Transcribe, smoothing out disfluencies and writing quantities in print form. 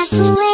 Aku